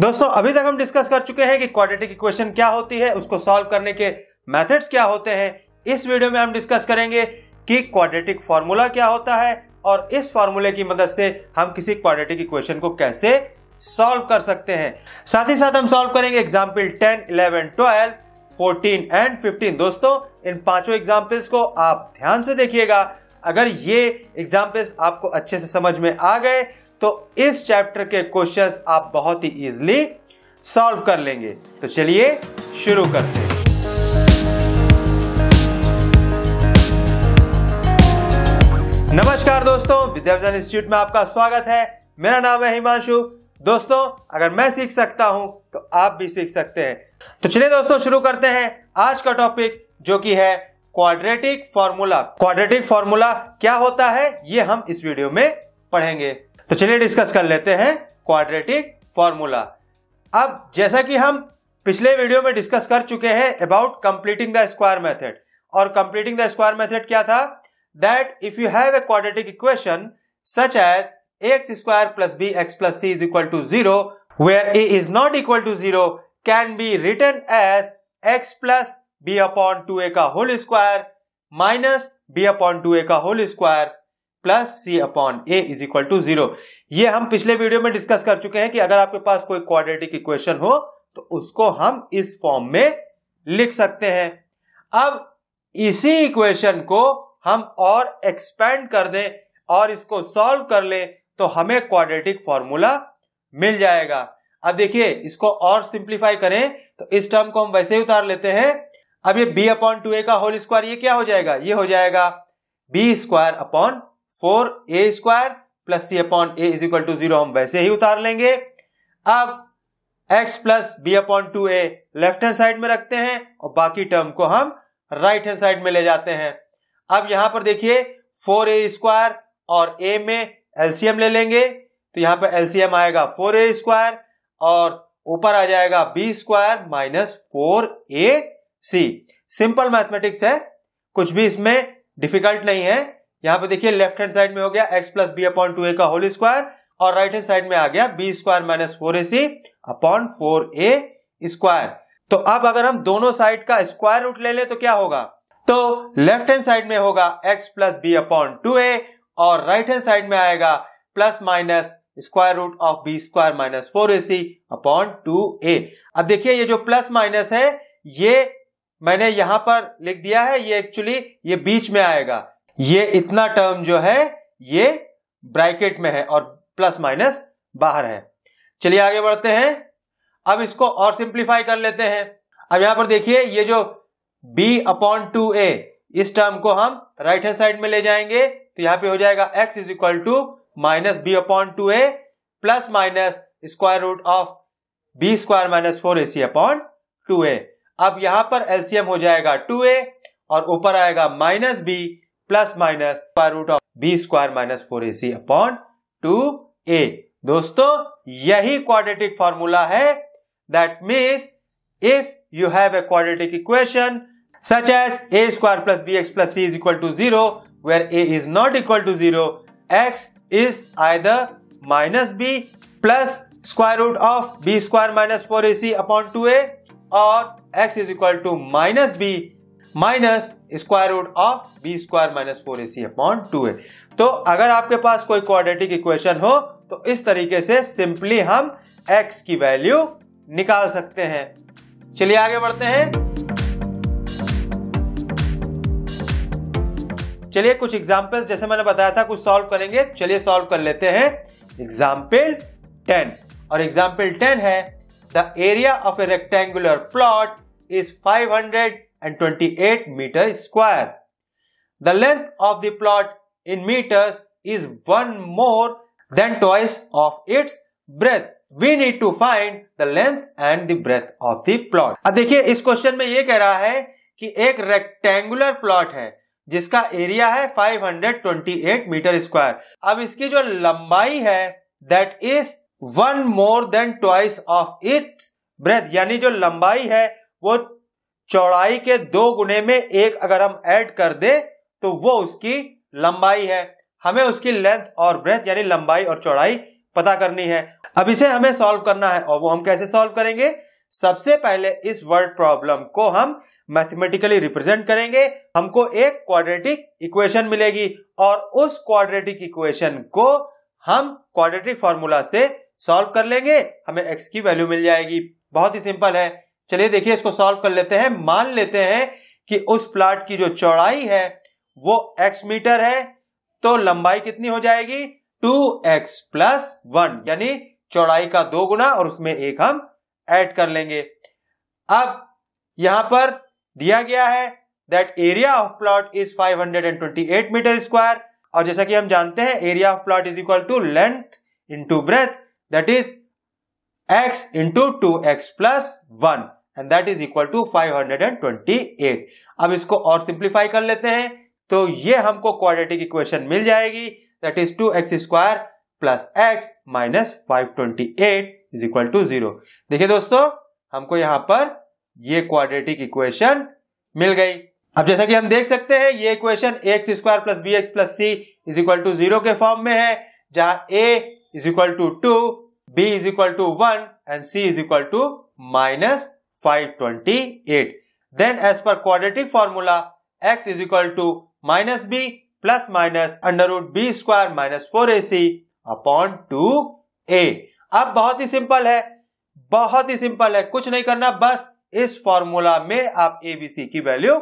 दोस्तों अभी तक हम डिस्कस कर चुके हैं कि क्वाड्रेटिक इक्वेशन क्या होती है, उसको सॉल्व करने के मेथड्स क्या होते हैं। इस वीडियो में हम डिस्कस करेंगे कि क्वाड्रेटिक फार्मूला क्या होता है और इस फार्मूले की मदद से हम किसी क्वाड्रेटिक इक्वेशन को कैसे सॉल्व कर सकते हैं। साथ ही साथ हम सॉल्व करेंगे एग्जाम्पल 10, 11, 12, 14 एंड 15। दोस्तों इन पांचों एग्जाम्पल्स को आप ध्यान से देखिएगा। अगर ये एग्जाम्पल्स आपको अच्छे से समझ में आ गए तो इस चैप्टर के क्वेश्चंस आप बहुत ही इजीली सॉल्व कर लेंगे। तो चलिए शुरू करते हैं। नमस्कार दोस्तों, विद्या विजन इंस्टीट्यूट में आपका स्वागत है। मेरा नाम है हिमांशु। दोस्तों अगर मैं सीख सकता हूं तो आप भी सीख सकते हैं। तो चलिए दोस्तों शुरू करते हैं आज का टॉपिक, जो कि है क्वाड्रेटिक फार्मूला। क्वाड्रेटिक फार्मूला क्या होता है ये हम इस वीडियो में पढ़ेंगे। तो चलिए डिस्कस कर लेते हैं क्वाड्रेटिक फार्मूला। अब जैसा कि हम पिछले वीडियो में डिस्कस कर चुके हैं about completing the square method, और कंप्लीटिंग द स्क्वायर मेथड क्या था, that if you have a quadratic equation such as x square plus B x plus C is equal to zero where A is not equal to zero can be written as x plus B upon two ए का whole square minus B upon two ए का whole square plus C upon A is equal to zero. ये हम पिछले video में discuss कर चुके हैं कि अगर आपके पास कोई क्वाड्रेटिक इक्वेशन हो तो उसको हम इस फॉर्म में लिख सकते हैं। अब इसी इक्वेशन को हम और एक्सपेंड कर दें और इसको सॉल्व कर ले तो हमें क्वाड्रेटिक फॉर्मूला मिल जाएगा। अब देखिए इसको और सिंप्लीफाई करें तो इस टर्म को हम वैसे ही उतार लेते हैं। अब ये बी अपॉन टू ए का होल स्क्वायर ये क्या हो जाएगा, ये हो जाएगा B square upon 4a square plus C upon A is equal to zero, हम वैसे ही उतार लेंगे। अब x plus B upon two ए लेफ्ट हैंड साइड में रखते हैं और बाकी टर्म को हम राइट हैंड साइड में ले जाते हैं। अब यहां पर देखिए 4a स्क्वायर और a में एलसीएम ले लेंगे तो यहां पर एलसीएम आएगा 4a स्क्वायर और ऊपर आ जाएगा b square minus 4ac। Simple mathematics है, कुछ भी इसमें डिफिकल्ट नहीं है। यहाँ पे देखिए लेफ्ट हैंड साइड में हो गया x plus B upon two ए का होल स्क्वायर और राइट हैंड साइड में आ गया B square minus 4ac upon 4a square. तो अब अगर हम दोनों साइड का स्क्वायर रूट ले लें तो क्या होगा, तो लेफ्ट हैंड साइड में होगा x plus B upon 2a और राइट हैंड साइड में आएगा plus minus square root of B square minus 4ac upon 2a। अब देखिए ये जो प्लस माइनस है ये मैंने यहां पर लिख दिया है, ये एक्चुअली ये बीच में आएगा, ये इतना टर्म जो है ये ब्रैकेट में है और प्लस माइनस बाहर है। चलिए आगे बढ़ते हैं। अब इसको और सिंप्लीफाई कर लेते हैं। अब यहां पर देखिए ये जो b अपॉन 2a इस टर्म को हम राइट हैंड साइड में ले जाएंगे तो यहां पे हो जाएगा x is equal to minus B upon 2a plus minus square root of B square minus 4ac upon 2a। अब यहां पर एलसीएम हो जाएगा 2a और ऊपर आएगा minus b plus minus square root of B square minus 4ac upon 2a। दोस्तों यही क्वाड्रेटिक फार्मूला है। That means if you have a quadratic equation such as A square plus B x plus C is equal to zero where A is not equal to zero x is either minus B plus square root of B square minus 4ac upon 2a और x is equal to minus B minus square root of B square minus 4ac upon 2a। तो अगर आपके पास कोई quadratic equation हो तो इस तरीके से सिंपली हम x की वैल्यू निकाल सकते हैं। चलिए आगे बढ़ते हैं। चलिए कुछ एग्जाम्पल्स, जैसे मैंने बताया था कुछ सॉल्व करेंगे, चलिए सॉल्व कर लेते हैं। एग्जाम्पल 10, और एग्जाम्पल 10 है the area of a rectangular plot is 528 meter square. The length of the plot in meters is one more than twice of its breadth. We need to find the length and the breadth of the plot. अब देखिए इस question में ये कह रहा है कि एक रेक्टेंगुलर प्लॉट है जिसका एरिया है 528 मीटर स्क्वायर। अब इसकी जो लंबाई है that is one more than twice of its breadth, यानी जो लंबाई है वो चौड़ाई के दो गुने में एक अगर हम ऐड कर दे तो वो उसकी लंबाई है। हमें उसकी लेंथ और ब्रेथ यानी लंबाई और चौड़ाई पता करनी है। अब इसे हमें सॉल्व करना है, और वो हम कैसे सॉल्व करेंगे? सबसे पहले इस वर्ड प्रॉब्लम को हम मैथमेटिकली रिप्रेजेंट करेंगे। हमको एक क्वाड्रेटिक इक्वेशन मिलेगी और उस क्वाड्रेटिक इक्वेशन को हम क्वाड्रेटिक फॉर्मूला से सॉल्व कर लेंगे, हमें x की वैल्यू मिल जाएगी। बहुत ही सिंपल है। चलिए देखिए इसको सॉल्व कर लेते हैं। मान लेते हैं कि उस प्लाट की जो चौड़ाई है वो x मीटर है, तो लंबाई कितनी हो जाएगी? 2x+1, यानी चौड़ाई का 2 गुना और उसमें 1 हम ऐड कर लेंगे। अब यहां पर दिया गया है that area of plot is 528 metre square, और जैसा कि हम जानते हैं area of plot is equal to length into breadth, that is x into 2x+1 and that is equal to 528। अब इसको और सिंप्लीफाई कर लेते हैं तो ये हमको क्वाड्रेटिक इक्वेशन मिल जाएगी, दैट इज 2x² + x - 528 = 0। देखिए दोस्तों, हमको यहां पर ये क्वाड्रेटिक इक्वेशन मिल गई। अब जैसा कि हम देख सकते हैं ये इक्वेशन ax² + bx + c = 0 के फॉर्म में है, जहां a = 2, b = 1 and c = -528। Then as per quadratic formula x = -b + -√b² - 4ac/2a। अब बहुत ही सिंपल है, बहुत ही सिंपल है, कुछ नहीं करना, बस इस फॉर्मूला में आप abc की वैल्यू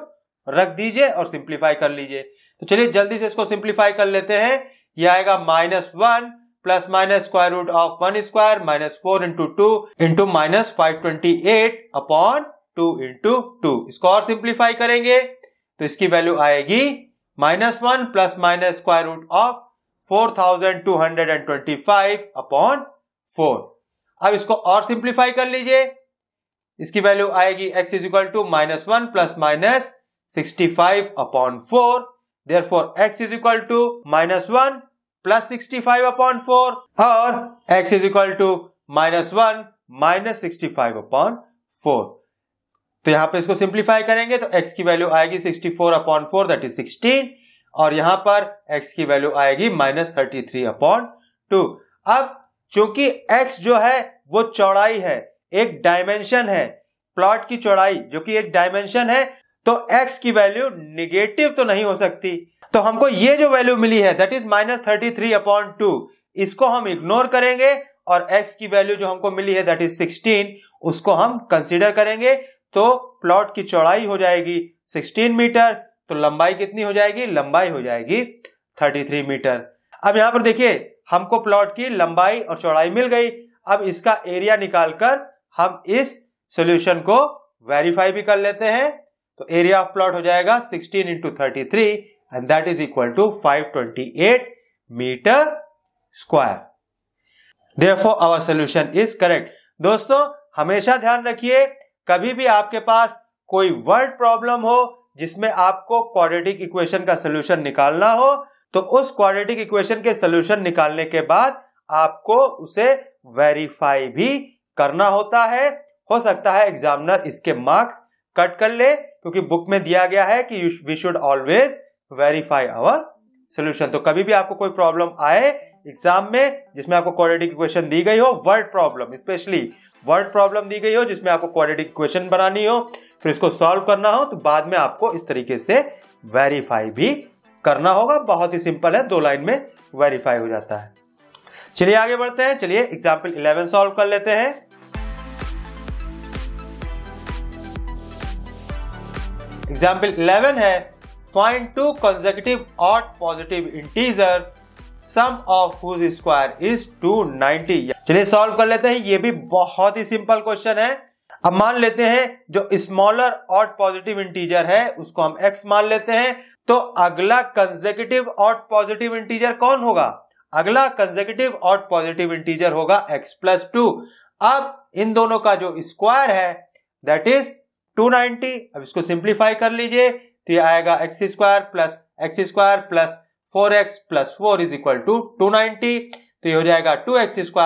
रख दीजिए और सिंप्लीफाई कर लीजिए। तो चलिए जल्दी से इसको सिंप्लीफाई कर लेते हैं। यह आएगा -1 ± √(1²)-4 × 2 × -528/2 × 2। इसको और सिंप्लीफाई करेंगे तो इसकी वैल्यू आएगी -1 ± √(4225/4). अब इसको और सिंप्लीफाई कर लीजिए, इसकी वैल्यू आएगी x = -1 ± 65/4। देयरफॉर x = -1 + 65/4 और x = -1 − 65/4। तो यहां पे इसको सिंप्लीफाई करेंगे तो x की वैल्यू आएगी 64/4, दैट इज 16, और यहां पर x की वैल्यू आएगी -33/2। अब चूंकि x जो है वो चौड़ाई है, एक डायमेंशन है, प्लॉट की चौड़ाई जो कि एक डायमेंशन है, तो x की वैल्यू निगेटिव तो नहीं हो सकती। तो हमको ये जो वैल्यू मिली है दैट इज -33/2, इसको हम इग्नोर करेंगे और x की वैल्यू जो हमको मिली है दैट इज 16, उसको हम कंसीडर करेंगे। तो प्लॉट की चौड़ाई हो जाएगी 16 मीटर, तो लंबाई कितनी हो जाएगी? लंबाई हो जाएगी 33 मीटर। अब यहां पर देखिए हमको प्लॉट की लंबाई और चौड़ाई मिल गई। अब इसका एरिया निकालकर हम इस सॉल्यूशन को वेरीफाई भी कर लेते हैं। तो एरिया ऑफ प्लॉट हो जाएगा 16 × 33 and that is equal to 528 metre square. Therefore our solution is correct. दोस्तों हमेशा ध्यान रखिए, कभी भी आपके पास कोई वर्ड प्रॉब्लम हो जिसमें आपको क्वाड्रेटिक इक्वेशन का सलूशन निकालना हो, तो उस क्वाड्रेटिक इक्वेशन के सलूशन निकालने के बाद आपको उसे वेरीफाई भी करना होता है। हो सकता है एग्जामिनर इसके मार्क्स कट कर ले, क्योंकि बुक में दिया गया है कि we should always verify our solution. तो कभी भी आपको कोई प्रॉब्लम आए एग्जाम में जिसमें आपको क्वाड्रेटिक इक्वेशन दी गई हो, word problem, specially word problem दी गई हो जिसमें आपको क्वाड्रेटिक इक्वेशन बनानी हो, फिर इसको सॉल्व करना हो, तो बाद में आपको इस तरीके से वेरीफाई भी करना होगा। बहुत ही सिंपल है, 2 लाइन में वेरीफाई हो जाता है। चलिए आगे बढ़ते हैं, चलिए एग्जाम्पल 11 सॉल्व कर लेते हैं। एग्जाम्पल 11 है, find 2 consecutive odd positive integer sum of whose square is 290। चलिए सॉल्व कर लेते हैं, ये भी बहुत ही सिंपल क्वेश्चन है। अब मान लेते हैं जो स्मॉलर ऑड पॉजिटिव इंटीजर है उसको हम x मान लेते हैं, तो अगला कंसेक्यूटिव ऑड पॉजिटिव इंटीजर कौन होगा? अगला कंसेक्यूटिव ऑड पॉजिटिव इंटीजर होगा x+2। अब इन दोनों का जो स्क्वायर है दैट इज 290। अब इसको सिंप्लीफाई कर लीजिए तो ये आएगा x² + x² + 4x + 4 = 290। तो ये हो जाएगा 2x² +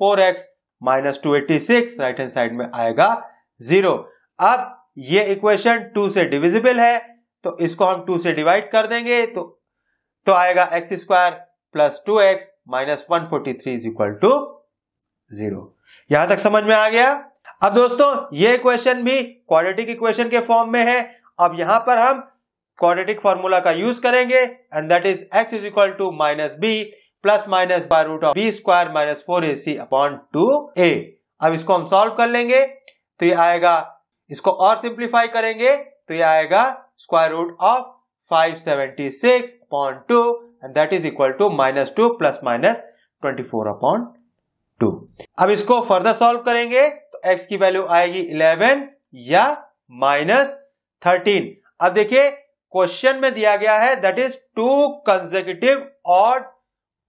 4x - 286, right hand side में आएगा 0। अब ये इक्वेशन 2 से डिविजिबल है, तो इसको हम 2 से डिवाइड कर देंगे तो आएगा x² + 2x - 143 = जीरो। यहां तक समझ में आ गया। अब दोस्तों ये क्वेश्चन भी क्वाड्रेटिक इक्वेशन के फॉर्म में है। अब यहां पर हम क्वाड्रेटिक फॉर्मूला का यूज करेंगे and that is x is equal to minus B plus minus by root of B square minus 4ac upon 2a। अब इसको हम सॉल्व कर लेंगे तो ये आएगा, इसको और सिंप्लीफाई करेंगे तो ये आएगा square root of 576 upon 2 and that is equal to minus 2 plus minus 24 upon 2। अब इसको फर्दर सॉल्व करेंगे तो x की वैल्यू आएगी 11 या माइनस 13। अब देखिए क्वेश्चन में दिया गया है that is two consecutive odd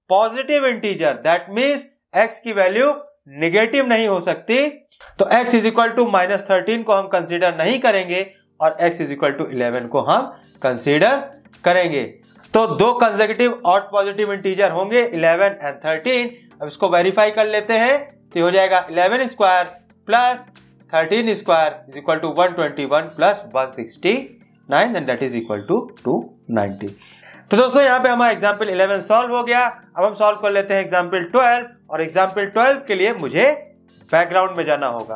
positive integer, that means x की वैल्यू नेगेटिव नहीं हो सकती। तो x is equal to minus 13 को हम कंसीडर नहीं करेंगे और x इज इक्वल टू 11 को हम कंसीडर करेंगे। तो दो कंसेक्यूटिव ऑड पॉजिटिव इंटीजर होंगे 11 एंड 13। अब इसको वेरीफाई कर लेते हैं तो हो जाएगा 11 square plus 13 square is equal to 121 plus 169 and that is equal to 290। तो दोस्तों यहाँ पे हमारा एग्जाम्पल 11 सॉल्व हो गया। अब हम सॉल्व कर लेते हैं एग्जाम्पल 12 और एग्जाम्पल 12 के लिए मुझे बैकग्राउंड में जाना होगा।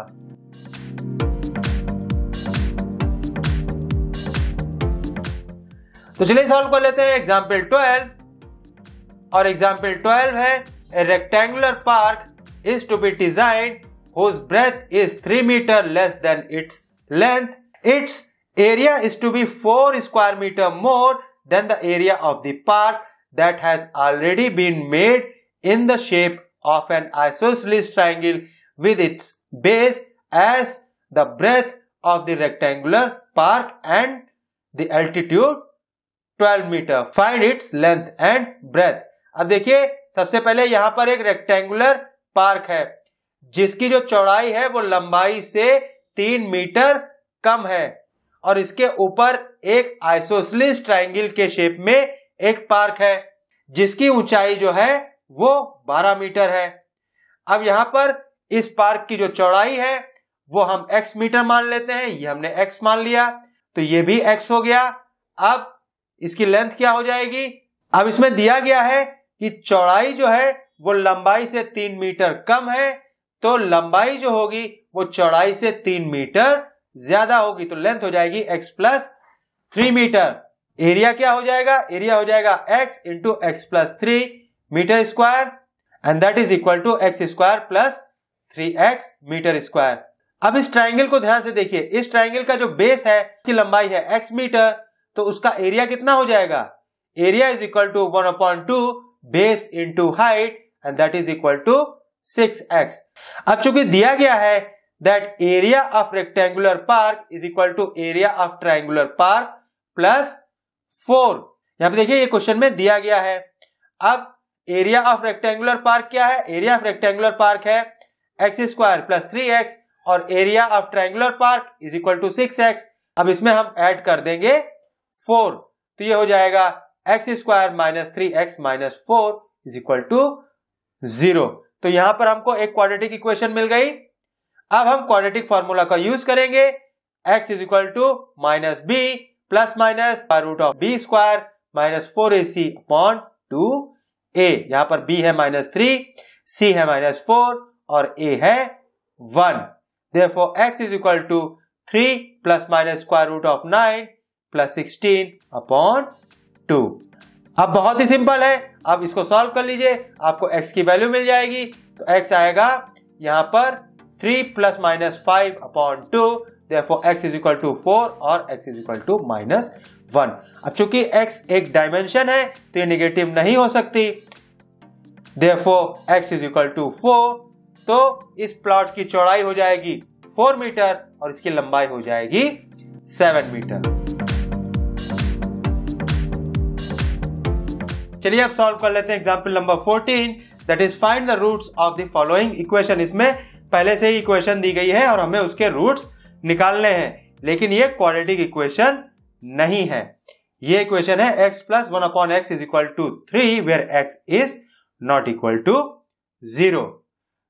तो चलिए सॉल्व कर लेते हैं एग्जाम्पल 12 और एग्जाम्पल 12 है a rectangular park is to be design whose breadth is 3 metre less than its length, its area is to be 4 square metre more Then the area of the park that has already been made in the shape of an isosceles triangle with its base as the breadth of the rectangular park and the altitude 12 meter. Find its length and breadth. अब देखिए सबसे पहले यहाँ पर एक rectangular park है जिसकी जो चौड़ाई है वो लंबाई से 3 मीटर कम है और इसके ऊपर एक आइसोसेलिस ट्रायंगल के शेप में एक पार्क है जिसकी ऊंचाई जो है वो 12 मीटर है। अब यहां पर इस पार्क की जो चौड़ाई है वो हम x मीटर मान लेते हैं, ये हमने x मान लिया तो ये भी x हो गया। अब इसकी लेंथ क्या हो जाएगी? अब इसमें दिया गया है कि चौड़ाई जो है वो लंबाई से 3 मीटर कम है तो लंबाई जो होगी वो चौड़ाई से 3 मीटर ज्यादा होगी तो लेंथ हो जाएगी x प्लस 3 मीटर। एरिया क्या हो जाएगा? एरिया हो जाएगा x into x plus 3 metre square and that is equal to x square plus 3x metre square. अब इस ट्रायंगल को ध्यान से देखिए, इस ट्रायंगल का जो बेस है की लंबाई है x मीटर तो उसका एरिया कितना हो जाएगा? Area is equal to 1/2 base into height and that is equal to 6x। अब चूंकि दिया गया है that area of rectangular park is equal to area of triangular park plus 4। यहाँ पे देखिए ये क्वेश्चन में दिया गया है। अब area of rectangular park क्या है? area of rectangular park है x square plus 3x और area of triangular park is equal to 6x। अब इसमें हम ऐड कर देंगे 4 तो ये हो जाएगा x square minus 3x minus 4 is equal to 0। तो यहाँ पर हमको एक क्वाड्रेटिक इक्वेशन मिल गई। अब हम क्वाड्रेटिक फॉर्मूला का यूज करेंगे x is equal to minus B plus minus root of B square minus 4ac upon 2a। यहाँ पर b है माइनस 3, c है माइनस 4 और a है 1। Therefore x is equal to 3 plus minus square root of 9 plus 16 upon 2। अब बहुत ही simple है, अब इसको सॉल्व कर लीजिए, आपको x की वैल्यू मिल जाएगी। तो x आएगा यहाँ पर 3 plus minus 5 upon 2, therefore x is equal to 4 और x is equal to minus 1। अब चूंकि x एक डायमेंशन है तो ये नेगेटिव नहीं हो सकती, therefore x is equal to 4। तो इस प्लॉट की चौड़ाई हो जाएगी 4 मीटर और इसकी लंबाई हो जाएगी 7 मीटर। चलिए अब सॉल्व कर लेते हैं example number 14 that is find the roots of the following equation. इसमें पहले से ही इक्वेशन दी गई है और हमें उसके रूट्स निकालने हैं, लेकिन ये क्वाड्रेटिक इक्वेशन नहीं है। ये इक्वेशन है x plus 1/x is equal to 3 where x is not equal to 0।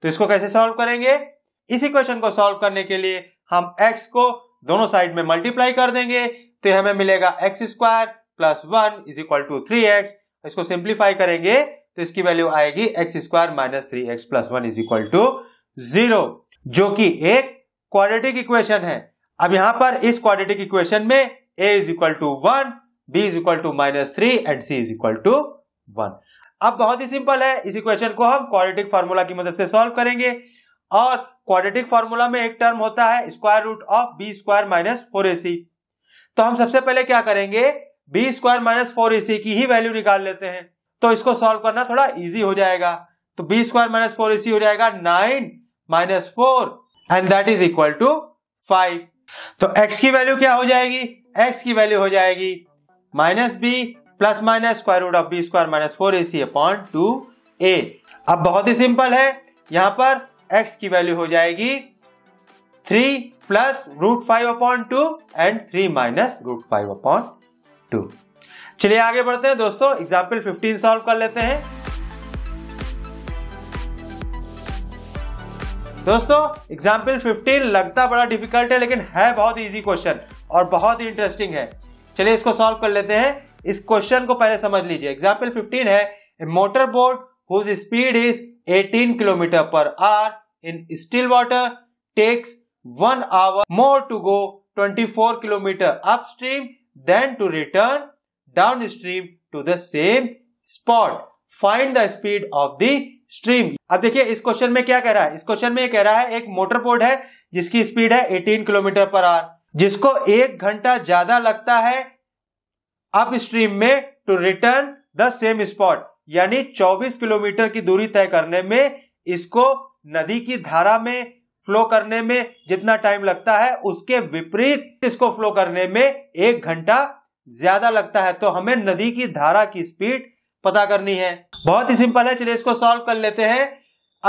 तो इसको कैसे सॉल्व करेंगे? इस इक्वेशन को सॉल्व करने के लिए हम x को दोनों साइड में मल्टीप्लाई कर देंगे तो हमें मिलेगा x square plus 1 is equal to 3x। इसको सिंप्लीफाई करेंगे तो इसकी वैल्यू आएगी x square minus 3x plus 1 is equal to 0, जो कि एक क्वाड्रेटिक इक्वेशन है। अब यहां पर इस क्वाड्रेटिक इक्वेशन में a is equal to 1, b is equal to -3 and c is equal to 1। अब बहुत ही सिंपल है, इस इक्वेशन को हम क्वाड्रेटिक फार्मूला की मदद से सॉल्व करेंगे। और क्वाड्रेटिक फार्मूला में एक टर्म होता है square root of B square minus 4ac। तो हम सबसे पहले क्या करेंगे, बी स्क्वायर माइनस 4ac की ही वैल्यू निकाल लेते हैं, तो इसको सॉल्व करना थोड़ा इजी हो जाएगा। तो बी स्क्वायर माइनस 4ac हो जाएगा 9 minus 4 and that is equal to 5। तो x की वैल्यू क्या हो जाएगी, x की वैल्यू हो जाएगी minus B plus minus square root of B square minus 4ac upon 2a। अब बहुत ही सिंपल है, यहां पर x की वैल्यू हो जाएगी 3 plus root 5 upon 2 and 3 minus root 5 upon 2। चलिए आगे बढ़ते हैं दोस्तों, एग्जाम्पल 15 सॉल्व कर लेते हैं। दोस्तों एग्जाम्पल 15 लगता बड़ा डिफिकल्ट है, लेकिन है बहुत इजी क्वेश्चन और बहुत ही इंटरेस्टिंग है। चलिए इसको सॉल्व कर लेते हैं। इस क्वेश्चन को पहले समझ लीजिए। एग्जाम्पल 15 है, motor boat whose speed is 18 kilometre per hour in still water takes 1 hour more to go 24 kilometre upstream then to return down stream to the same spot, find the speed of the stream. अब देखिए इस question में क्या कह रहा है, इस question में कह रहा है एक मोटर बोट है जिसकी स्पीड है 18 किलोमीटर पर आवर, जिसको 1 घंटा ज्यादा लगता है अप स्ट्रीम में to return the same spot, यानी 24 किलोमीटर की दूरी तय करने में इसको नदी की धारा में फ्लो करने में जितना टाइम लगता है उसके विपरीत इसको फ्लो करने में 1 घंटा ज्यादा लगता है। तो हमें नदी की धारा की स्पीड पता करनी है, बहुत ही सिंपल है। चलिए इसको सॉल्व कर लेते हैं।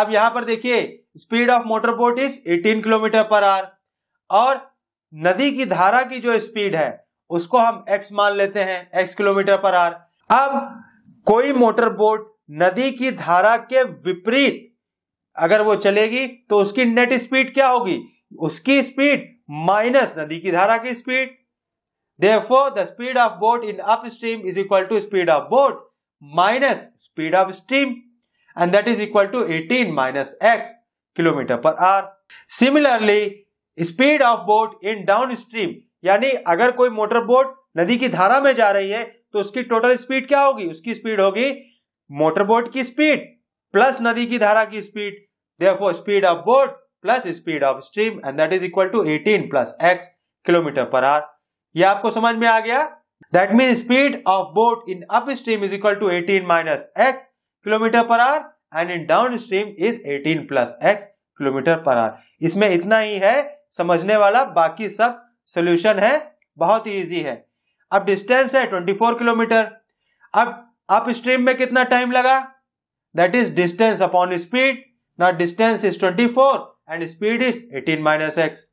अब यहां पर देखिए speed of motor boat is 18 kilometre per hour, और नदी की धारा की जो स्पीड है उसको हम x मान लेते हैं, x किलोमीटर पर आवर। अब कोई मोटर बोट नदी की धारा के विपरीत अगर वो चलेगी तो उसकी नेट स्पीड क्या होगी, उसकी स्पीड माइनस नदी की धारा की speed. Therefore, the speed of boat in upstream is equal to speed of boat minus speed of stream, and that is equal to 18 minus x kilometre per hour. Similarly, speed of boat in downstream, यानी अगर कोई motor boat नदी की धारा में जा रही है तो उसकी टोटल स्पीड क्या होगी, उसकी स्पीड होगी मोटर बोट की स्पीड प्लस नदी की धारा की speed. Therefore, speed of boat plus speed of stream, and that is equal to 18 plus x kilometre per hour. ये आपको समझ में आ गया। That mean speed of boat in up stream is equal to 18 minus x kilometre per hour and in down stream is 18 plus x kilometre per hour. इसमें इतना ही है समझने वाला, बाकी सब सॉल्यूशन है, बहुत ही इजी है। अब डिस्टेंस है 24 किलोमीटर। अब अप स्ट्रीम में कितना टाइम लगा, that is distance upon speed. Now distance is 24 and speed is 18 minus x.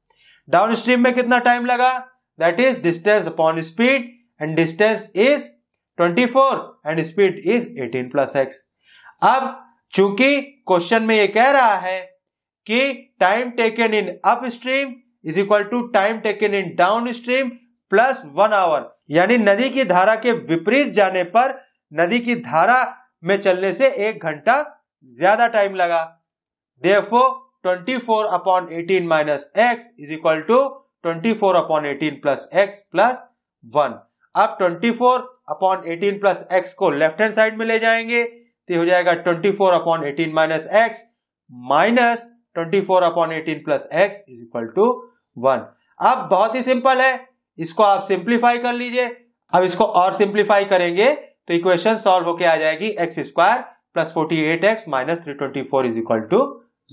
Down stream में कितना टाइम लगा, that is distance upon speed and distance is 24 and speed is 18 plus x। अब चूंकि question में ये कह रहा है कि time taken in up stream is equal to time taken in down stream plus 1 hour, यानी नदी की धारा के विपरीत जाने पर नदी की धारा में चलने से 1 घंटा ज्यादा टाइम लगा। therefore 24 upon 18 minus x is equal to 24 upon 18 plus x plus 1। अब 24 अपॉन 18 प्लस एक्स को लेफ्ट हैंड साइड में ले जाएंगे तो हो जाएगा 24 upon 18 minus x minus 24 upon 18 plus x is equal to 1। अब बहुत ही सिंपल है, इसको आप सिंप्लीफाई कर लीजिए। अब इसको और सिंप्लीफाई करेंगे तो इक्वेशन सॉल्व होके आ जाएगी x square plus 48x minus 324 is equal to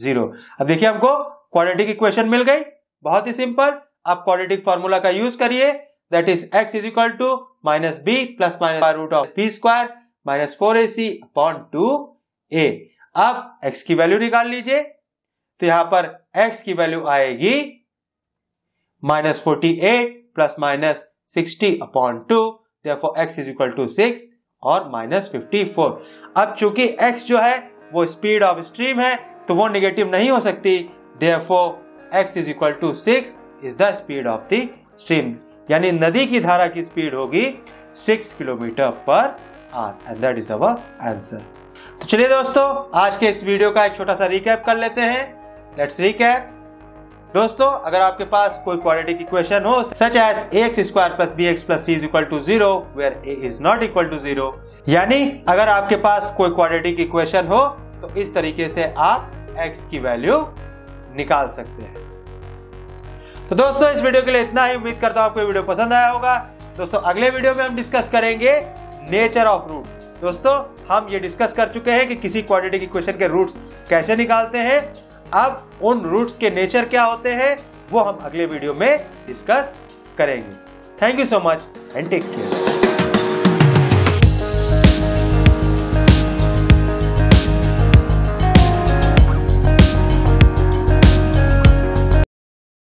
0। अब देखिए हमको क्वाड्रेटिक इक्वेशन मिल गई, बहुत ही सिंपल। आप क्वाड्रेटिक फार्मूला का यूज करिए, that is x is equal to minus B plus minus root of B square minus 4ac upon 2a। अब x की वैल्यू निकाल लीजिए, तो यहां पर x की वैल्यू आएगी minus 48 plus minus 60 upon 2, therefore x is equal to 6 और माइनस 54। अब चूंकि x जो है वो स्पीड ऑफ स्ट्रीम है तो वो निगेटिव नहीं हो सकती, therefore x is equal to 6 is the speed of the stream, यानी नदी की धारा की स्पीड होगी 6 kilometre per hour and that is our answer. तो चलिए दोस्तों, आज के इस वीडियो का एक छोटा सा रिकैप कर लेते हैं। Let's recap. दोस्तों, अगर आपके पास कोई क्वाड्रेटिक इक्वेशन हो such as ax2 + bx + c = 0 where a is not equal to 0, यानी अगर आपके पास कोई क्वाड्रेटिक इक्वेशन हो तो इस तरीके से आप x की वैल्यू निकाल सकते हैं। तो दोस्तों, इस वीडियो के लिए इतना ही। उम्मीद करता हूं आपको वीडियो पसंद आया होगा। दोस्तों, अगले वीडियो में हम डिस्कस करेंगे नेचर ऑफ रूट। दोस्तों, हम ये डिस्कस कर चुके हैं कि किसी क्वाड्रेटिक इक्वेशन के रूट्स कैसे निकालते हैं। अब उन रूट्स के नेचर क्या होते हैं वो हम अगले वीडियो में डिस्कस करेंगे। Thank you so much and take care.